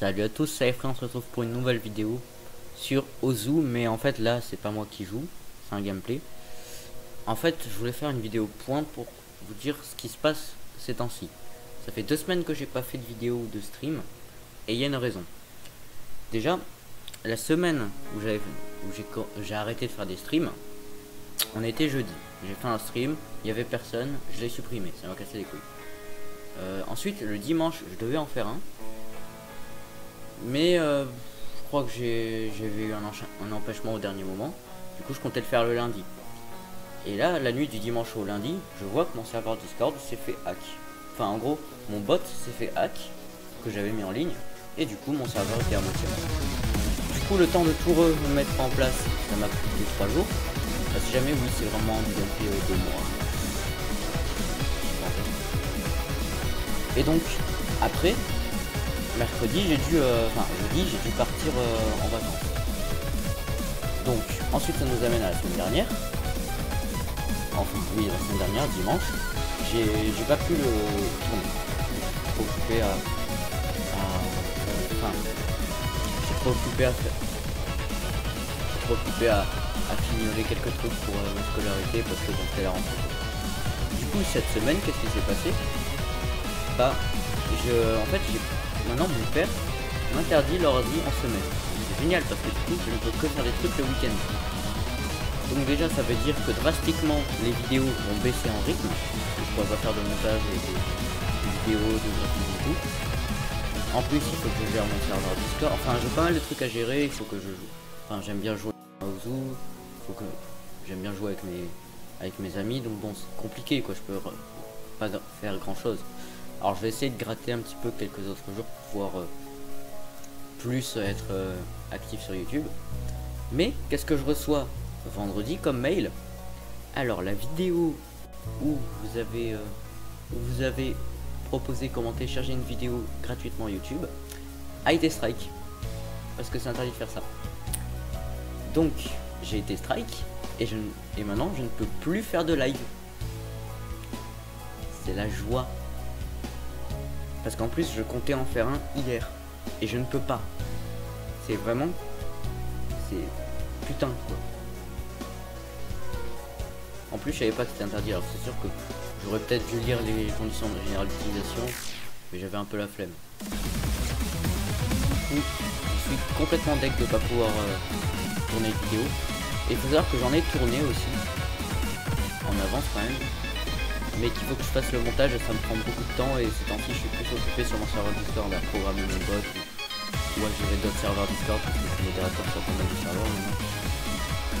Salut à tous, c'est les frères, on se retrouve pour une nouvelle vidéo sur Osu, mais en fait là c'est pas moi qui joue, c'est un gameplay. En fait je voulais faire une vidéo point pour vous dire ce qui se passe ces temps-ci. Ça fait 2 semaines que j'ai pas fait de vidéo ou de stream, et il y a une raison. Déjà, la semaine où j'ai arrêté de faire des streams, on était jeudi. J'ai fait un stream, il y avait personne, je l'ai supprimé, ça m'a cassé les couilles. Ensuite le dimanche je devais en faire un, mais je crois que j'avais eu un empêchement au dernier moment. Du coup je comptais le faire le lundi, et là la nuit du dimanche au lundi je vois que mon serveur Discord s'est fait hack. Enfin en gros mon bot s'est fait hack que j'avais mis en ligne, et du coup mon serveur était à moitié mort. Du coup le temps de tout remettre en place ça m'a pris 2-3 jours. Enfin, si jamais oui c'est vraiment du gameplay de moi. Et donc après mercredi j'ai dû jeudi j'ai dû partir en vacances. Donc ensuite ça nous amène à la semaine dernière. Enfin oui, la semaine dernière, dimanche, j'ai pas pu le tourner. Occupé à fignoler quelques trucs pour ma scolarité, parce que j'en fais la rentrée. Du coup cette semaine, qu'est-ce qui s'est passé? Bah, maintenant mon père m'interdit l'ordi en semaine. C'est génial parce que du coup je ne peux que faire des trucs le week-end. Donc déjà ça veut dire que drastiquement les vidéos vont baisser en rythme. Je ne pourrais pas faire de montage et des vidéos, de graphique du tout. En plus il faut que je gère mon serveur Discord. Enfin j'ai pas mal de trucs à gérer, il faut que je joue. Enfin j'aime bien jouer à Osu, faut que j'aime bien jouer avec mes amis, donc bon c'est compliqué quoi, je peux pas faire grand chose. Alors je vais essayer de gratter un petit peu quelques autres jours pour pouvoir plus être actif sur YouTube. Mais qu'est-ce que je reçois vendredi comme mail? Alors la vidéo où vous avez proposé, commenté, chargé une vidéo gratuitement YouTube a été strike. Parce que c'est interdit de faire ça. Donc j'ai été strike et maintenant je ne peux plus faire de live. C'est la joie. Parce qu'en plus je comptais en faire un hier et je ne peux pas. C'est vraiment... c'est putain quoi. En plus je savais pas que c'était interdit, alors c'est sûr que j'aurais peut-être dû lire les conditions de générale d'utilisation, mais j'avais un peu la flemme. Du coup je suis complètement deck de pas pouvoir tourner de vidéo. Et il faut savoir que j'en ai tourné aussi en avance quand même, mais qu'il faut que je fasse le montage et ça me prend beaucoup de temps, et c'est tant pis, je suis plus occupé sur mon serveur Discord à programmer mon bot ou à gérer d'autres serveurs Discord parce que je suis modérateur sur pas mal de serveurs maintenant.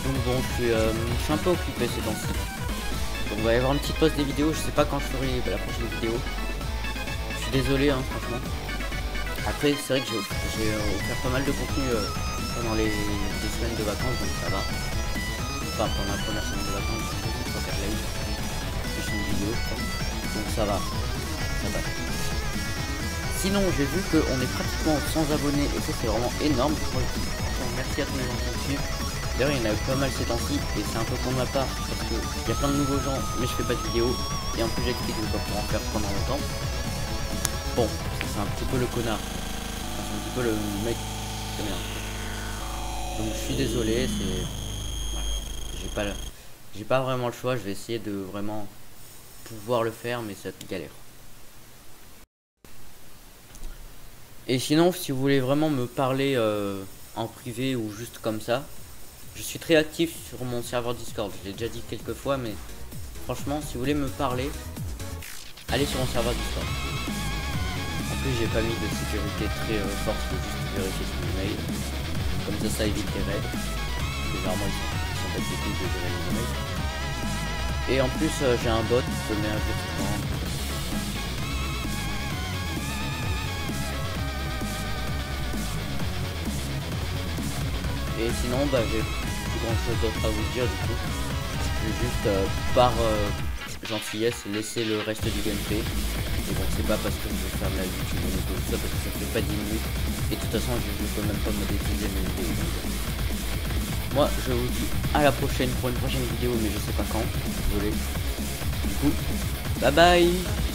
Donc bon, je suis un peu occupé ces temps-ci. Donc on va y avoir une petite pause des vidéos, je sais pas quand je ferai la prochaine vidéo. Je suis désolé hein, franchement. Après c'est vrai que j'ai offert pas mal de contenu pendant les semaines de vacances, donc ça va. Enfin pendant la première semaine de vacances, je vais pas faire live. Vidéo, je pense. Donc ça va, ça va. Sinon j'ai vu qu'on est pratiquement 100 abonnés et ça c'est vraiment énorme. Merci à tous les gens qui me suivent. D'ailleurs il y en a eu pas mal ces temps-ci et c'est un peu pour ma part parce qu'il y a plein de nouveaux gens mais je fais pas de vidéo et en plus j'explique que je dois pouvoir en faire pendant longtemps. Bon, c'est un petit peu le connard. Enfin, c'est un petit peu le mec de merde. Donc je suis désolé, c'est... voilà. J'ai pas vraiment le choix, je vais essayer de vraiment pouvoir le faire, mais ça galère. Et sinon si vous voulez vraiment me parler en privé ou juste comme ça, je suis très actif sur mon serveur Discord, je l'ai déjà dit quelques fois, mais franchement si vous voulez me parler, allez sur mon serveur Discord. En plus j'ai pas mis de sécurité très forte, juste vérifier son email, comme ça ça évite les raids, généralement ils sont pas difficiles de gérer les emails. Et en plus j'ai un bot qui se met un peu tout le temps. Et sinon bah j'ai plus grand chose d'autre à vous dire du coup. Je vais juste par gentillesse laisser le reste du gameplay. Et bon c'est pas parce que je vais faire de la YouTube ou tout ça, parce que ça fait pas 10 minutes. Et de toute façon je ne peux même pas modéliser mes vidéos. Moi je vous dis à la prochaine pour une prochaine vidéo, mais je sais pas quand, désolé. Du coup, bye bye.